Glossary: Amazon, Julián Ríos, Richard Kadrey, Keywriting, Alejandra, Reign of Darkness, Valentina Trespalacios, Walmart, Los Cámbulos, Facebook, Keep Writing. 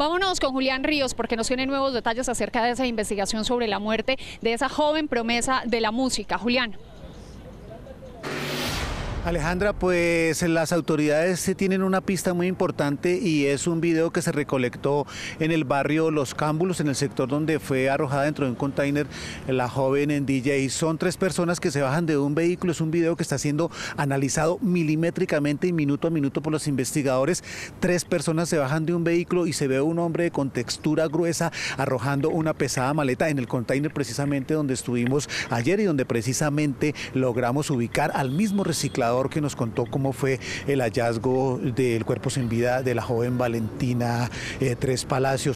Vámonos con Julián Ríos porque nos tiene nuevos detalles acerca de esa investigación sobre la muerte de esa joven promesa de la música. Julián. Alejandra, pues las autoridades tienen una pista muy importante y es un video que se recolectó en el barrio Los Cámbulos, en el sector donde fue arrojada dentro de un container la joven en DJ. Son tres personas que se bajan de un vehículo. Es un video que está siendo analizado milimétricamente y minuto a minuto por los investigadores. Tres personas se bajan de un vehículo y se ve un hombre con textura gruesa arrojando una pesada maleta en el container precisamente donde estuvimos ayer y donde precisamente logramos ubicar al mismo reciclador que nos contó cómo fue el hallazgo del cuerpo sin vida de la joven Valentina Trespalacios.